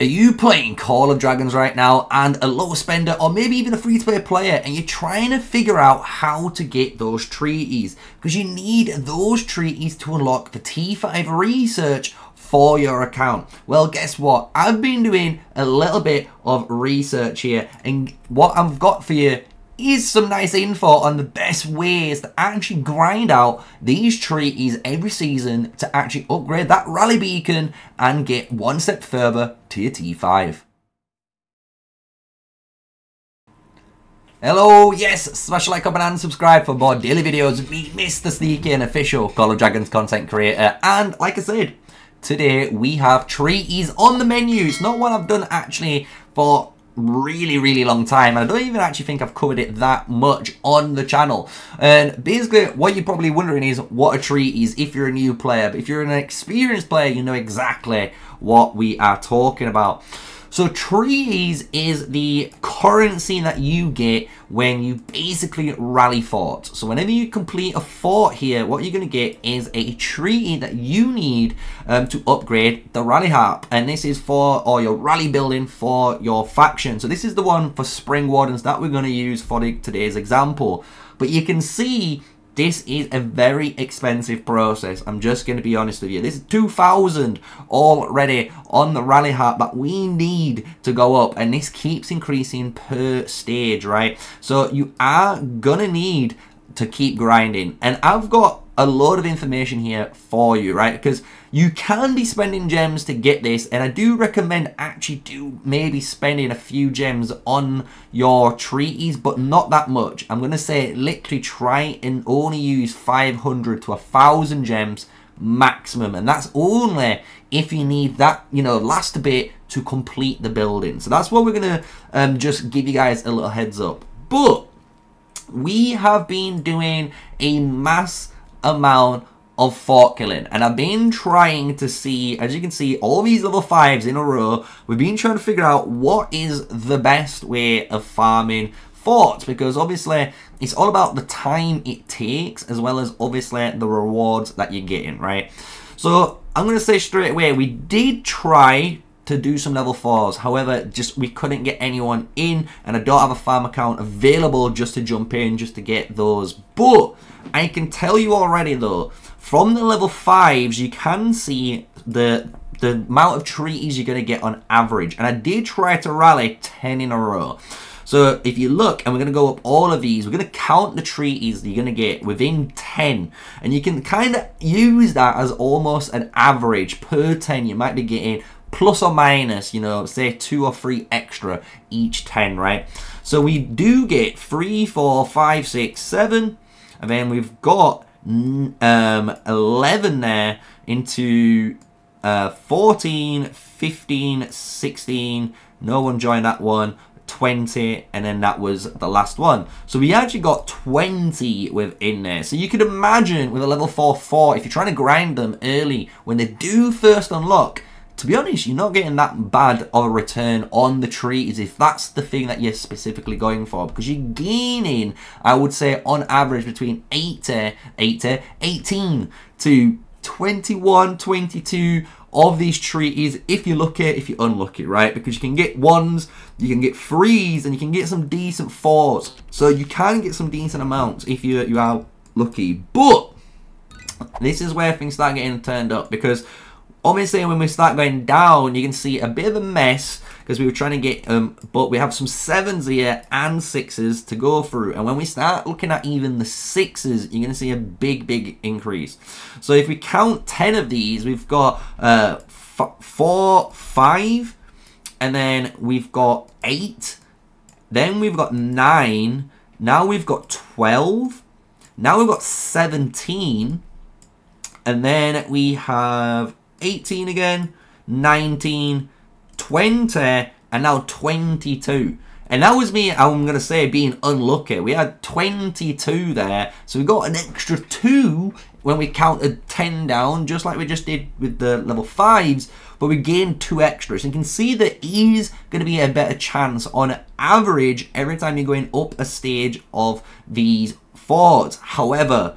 Are you playing Call of Dragons right now and a low spender or maybe even a free-to-play player and you're trying to figure out how to get those treaties? Because you need those treaties to unlock the T5 research for your account. Well, guess what? I've been doing a little bit of research here, and what I've got for you is some nice info on the best ways to actually grind out these treaties every season to actually upgrade that rally beacon and get one step further to your T5. Hello, yes, smash a like, comment and subscribe for more daily videos of me, MrSneakyy, an official Call of Dragons content creator. And like I said, today we have treaties on the menu. It's not one I've done actually for really long time, and I don't even actually think I've covered it that much on the channel. And basically what you're probably wondering is what a treaty is if you're a new player, but if you're an experienced player, you know exactly what we are talking about. So treaties is the currency that you get when you basically rally forts. So whenever you complete a fort here, what you're going to get is a treaty that you need to upgrade the Rally Harp. And this is for all your rally building for your faction. So this is the one for Spring Wardens that we're going to use for today's example. But you can see this is a very expensive process. I'm just going to be honest with you. This is 2,000 already on the Rally Harp that we need to go up. And this keeps increasing per stage, right? So you are going to need to keep grinding. And I've got a load of information here for you, right? Because you can be spending gems to get this, and I do recommend actually maybe spending a few gems on your treaties, but not that much. I'm going to say literally try and only use 500 to 1,000 gems maximum, and that's only if you need that, you know, last bit to complete the building. So that's what we're going to just give you guys a little heads up. But we have been doing a mass amount of fort killing, and I've been trying to see, as you can see, all these level 5s in a row. We've been trying to figure out what is the best way of farming forts, because obviously it's all about the time it takes as well as obviously the rewards that you're getting, right? So I'm going to say straight away, we did try to do some level 4s, however just we couldn't get anyone in, and I don't have a farm account available just to jump in just to get those. But I can tell you already though, from the level 5s you can see the amount of treaties you're going to get on average, and I did try to rally 10 in a row. So if you look, and we're going to go up all of these, we're going to count the treaties that you're going to get within 10. And you can kind of use that as almost an average. Per 10 you might be getting plus or minus, you know, say 2 or 3 extra each 10, right? So we do get 3, 4, 5, 6, 7, and then we've got 11 there into 14, 15, 16, no one joined that one, 20, and then that was the last one. So we actually got 20 within there. So you could imagine with a level 4 fort, if you're trying to grind them early when they do first unlock, to be honest, you're not getting that bad of a return on the treaties if that's the thing that you're specifically going for, because you're gaining, I would say, on average between 18 to 21, 22 of these treaties if you're lucky, if you're unlucky, right? Because you can get 1s, you can get 3s, and you can get some decent 4s. So you can get some decent amounts if you are lucky. But this is where things start getting turned up, because obviously when we start going down you can see a bit of a mess, because we were trying to get but we have some 7s here and 6s to go through, and when we start looking at even the 6s you're gonna see a big increase. So if we count 10 of these, we've got 4, 5, and then we've got 8, then we've got 9, now we've got 12, now we've got 17, and then we have 18 again, 19, 20, and now 22. And that was me, I'm going to say, being unlucky. We had 22 there, so we got an extra 2 when we counted 10 down, just like we just did with the level 5s, but we gained 2 extras. You can see there is going to be a better chance on average every time you're going up a stage of these forts. However,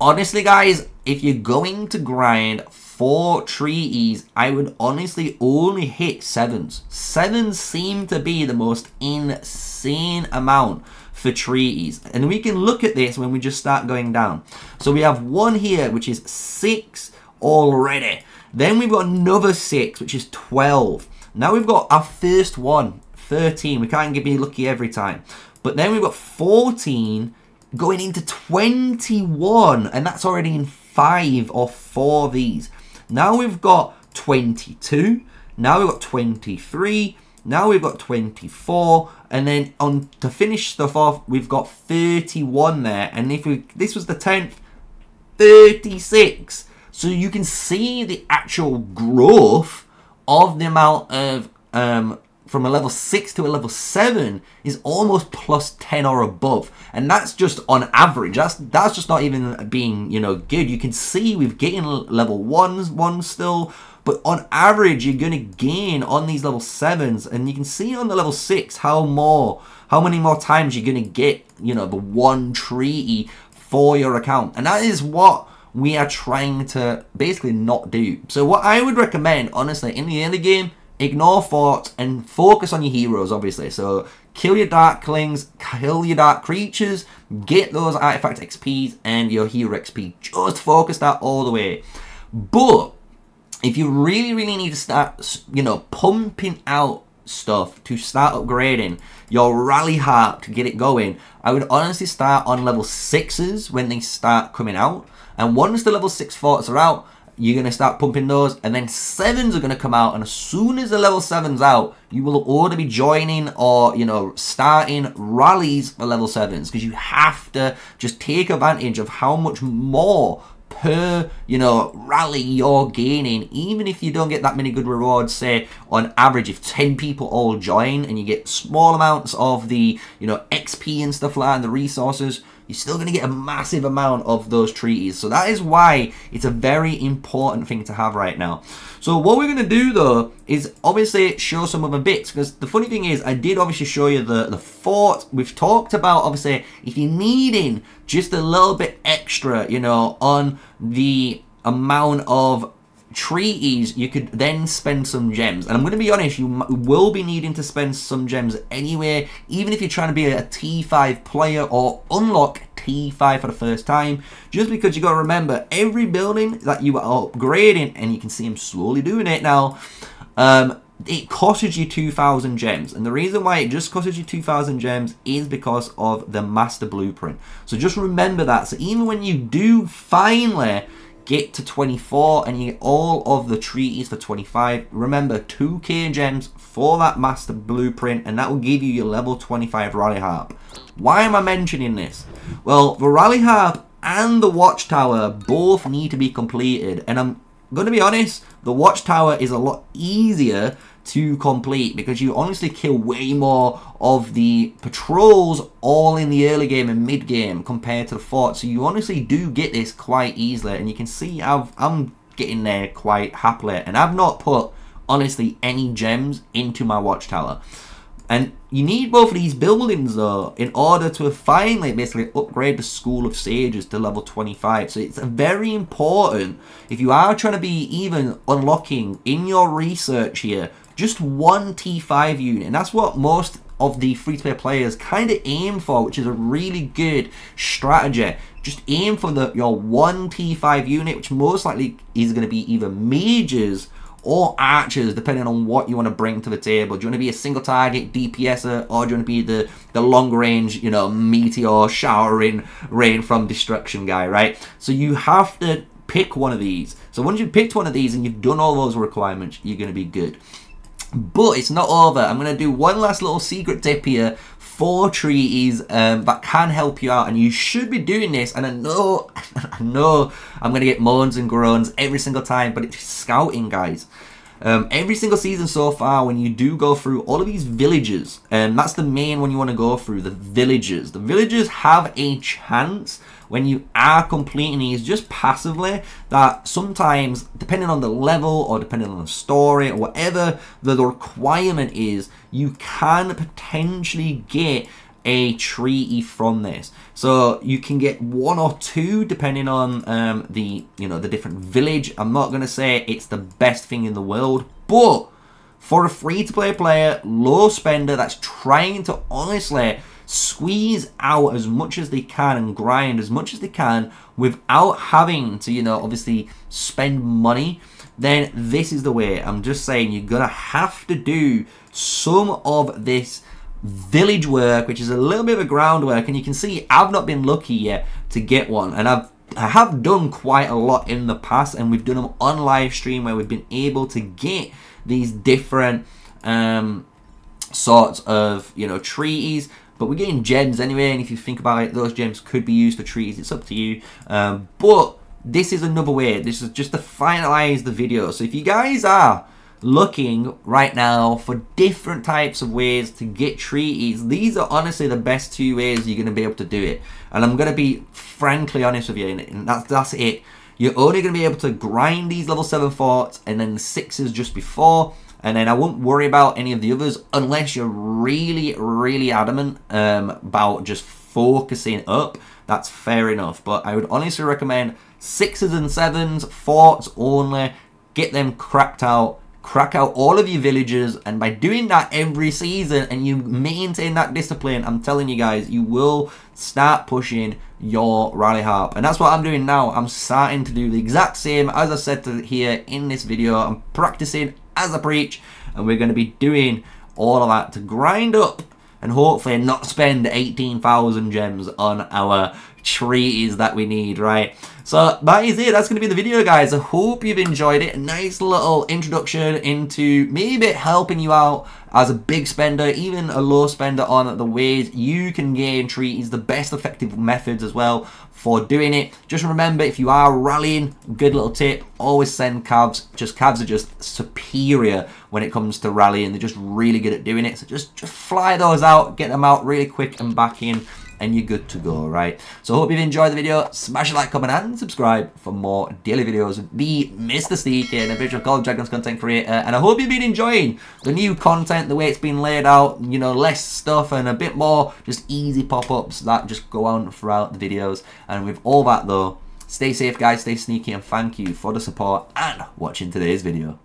honestly guys, if you're going to grind 4 treaties, I would honestly only hit 7s. 7s seem to be the most insane amount for treaties. And we can look at this when we just start going down. So we have one here, which is 6 already. Then we've got another 6, which is 12. Now we've got our first one, 13. We can't be lucky every time. But then we've got 14 going into 21. And that's already in 5 or 4 of these. Now we've got 22. Now we've got 23. Now we've got 24, and then on to finish stuff off, we've got 31 there. And if this was the 10th, 36. So you can see the actual growth of the amount of from a level 6 to a level 7 is almost plus 10 or above, and that's just on average. That's just not even being, you know, good. You can see we're getting level 1 still, but on average you're going to gain on these level 7s, and you can see on the level 6 how many more times you're going to get, you know, the 1 treaty for your account, and that is what we are trying to basically not do. So what I would recommend, honestly, in the early game, ignore forts and focus on your heroes, obviously. So kill your darklings, kill your dark creatures, get those artifact XPs and your hero XP. Just focus that all the way. But if you really, really need to start, you know, pumping out stuff to start upgrading your Rally Harp to get it going, I would honestly start on level 6s when they start coming out. And once the level 6 forts are out, you're going to start pumping those, and then 7s are going to come out, and as soon as the level 7's out, you will already be joining or, you know, starting rallies for level 7s, because you have to just take advantage of how much more per, you know, rally you're gaining. Even if you don't get that many good rewards, say on average if 10 people all join and you get small amounts of the, you know, XP and stuff like that and the resources, you're still going to get a massive amount of those treaties. So that is why it's a very important thing to have right now. So what we're going to do though is obviously show some other bits, because the funny thing is I did obviously show you the fort. We've talked about obviously if you're needing just a little bit extra, you know, on the amount of treaties, you could then spend some gems, and I'm going to be honest, you will be needing to spend some gems anyway, even if you're trying to be a T5 player or unlock T5 for the first time, just because you got to remember every building that you are upgrading, and you can see I'm slowly doing it now, it costs you 2,000 gems. And the reason why it just costs you 2,000 gems is because of the master blueprint. So just remember that. So even when you do finally get to 24 and you get all of the treaties for 25, remember 2k gems for that master blueprint, and that will give you your level 25 Rally Harp. Why am I mentioning this? Well, the Rally Harp and the Watchtower both need to be completed, and I'm going to be honest, the Watchtower is a lot easier to complete because you honestly kill way more of the patrols all in the early game and mid game compared to the fort. So you honestly do get this quite easily, and you can see I'm getting there quite happily, and I've not put honestly any gems into my Watchtower. And you need both of these buildings though in order to finally basically upgrade the School of Sages to level 25. So it's very important if you are trying to be even unlocking in your research here just one T5 unit, and that's what most of the free-to-play players kind of aim for, which is a really good strategy. Just aim for your one T5 unit, which most likely is going to be either mages or archers, depending on what you want to bring to the table. Do you want to be a single target DPSer, or do you want to be the long range, you know, meteor showering rain from destruction guy, right? So you have to pick one of these. So once you've picked one of these and you've done all those requirements, you're going to be good. But it's not over. I'm going to do one last little secret tip here for treaties that can help you out, and you should be doing this, and I know I'm going to get moans and groans every single time, but it's scouting, guys. Every single season so far, when you do go through all of these villages, and that's the main one you want to go through, the villages. The villages have a chance when you are completing these just passively that sometimes, depending on the level or depending on the story or whatever the requirement is, you can potentially get a treaty from this. So you can get one or two depending on the different village. I'm not going to say it's the best thing in the world, but for a free-to-play player, low spender that's trying to honestly squeeze out as much as they can and grind as much as they can without having to, obviously spend money, then this is the way. I'm just saying you're going to have to do some of this village work, which is a little bit of a groundwork, and you can see I've not been lucky yet to get one, and I have done quite a lot in the past, and we've done them on live stream where we've been able to get these different sorts of treaties, but we're getting gems anyway, and if you think about it, those gems could be used for treaties. It's up to you, but this is another way. This is just to finalize the video. So if you guys are looking right now for different types of ways to get treaties, these are honestly the best two ways you're going to be able to do it. And I'm going to be frankly honest with you, and that's it. You're only going to be able to grind these level 7 forts and then 6s just before, and then I won't worry about any of the others unless you're really, really adamant about just focusing up. That's fair enough, but I would honestly recommend 6s and 7s, forts only. Get them cracked out. Crack out all of your villagers, and by doing that every season and you maintain that discipline, I'm telling you guys, you will start pushing your Rally Harp. And that's what I'm doing now. I'm starting to do the exact same as I said here in this video. I'm practicing as I preach, and we're going to be doing all of that to grind up and hopefully not spend 18,000 gems on our treaties that we need, right? So that is it. That's going to be the video, guys. I hope you've enjoyed it. A nice little introduction into maybe helping you out as a big spender, even a low spender, on the ways you can gain treaties, the best effective methods as well for doing it. Just remember, if you are rallying, good little tip, always send cavs. Just cavs are just superior when it comes to rallying. They're just really good at doing it. So just fly those out, get them out really quick and back in, and you're good to go, right? So I hope you've enjoyed the video. Smash a like, comment, and subscribe for more daily videos. Be MrSneakyy, an official Call of Dragons content creator, and I hope you've been enjoying the new content, the way it's been laid out, less stuff and a bit more just easy pop-ups that just go on throughout the videos. And with all that though, stay safe, guys, stay sneaky, and thank you for the support and watching today's video.